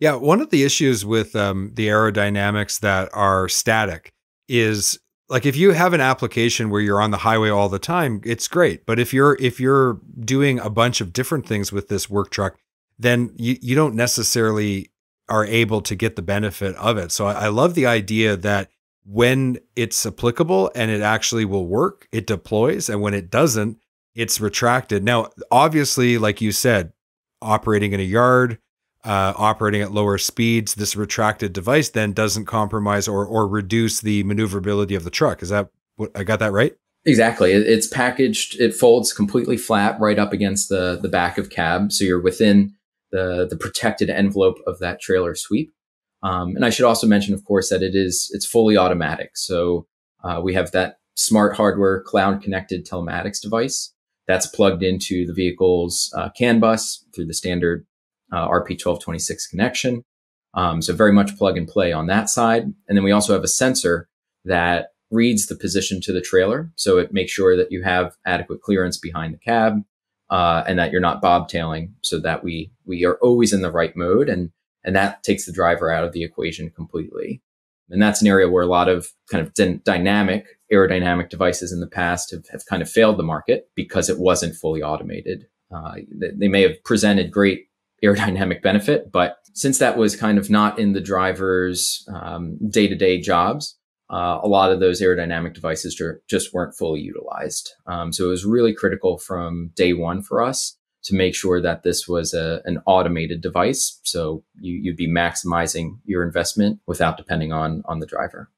Yeah, one of the issues with the aerodynamics that are static is, like, if you have an application where you're on the highway all the time, it's great. But if you're doing a bunch of different things with this work truck, then you don't necessarily are able to get the benefit of it. So I love the idea that when it's applicable and it actually will work, it deploys. And when it doesn't, it's retracted. Now, obviously, like you said, operating in a yard, operating at lower speeds, this retracted device then doesn't compromise or reduce the maneuverability of the truck. Is that what I got that right? Exactly. It's packaged. It folds completely flat right up against the back of cab. So you're within the protected envelope of that trailer sweep. And I should also mention, of course, that it's fully automatic. So we have that smart hardware cloud connected telematics device that's plugged into the vehicle's CAN bus through the standard RP1226 connection. So very much plug and play on that side. And then we also have a sensor that reads the position to the trailer. So it makes sure that you have adequate clearance behind the cab and that you're not bobtailing, so that we are always in the right mode. And that takes the driver out of the equation completely. And that's an area where a lot of kind of aerodynamic devices in the past have kind of failed the market because it wasn't fully automated. They may have presented great aerodynamic benefit, but since that was kind of not in the driver's day-to-day jobs, a lot of those aerodynamic devices just weren't fully utilized. So it was really critical from day one for us to make sure that this was an automated device. So you'd be maximizing your investment without depending on the driver.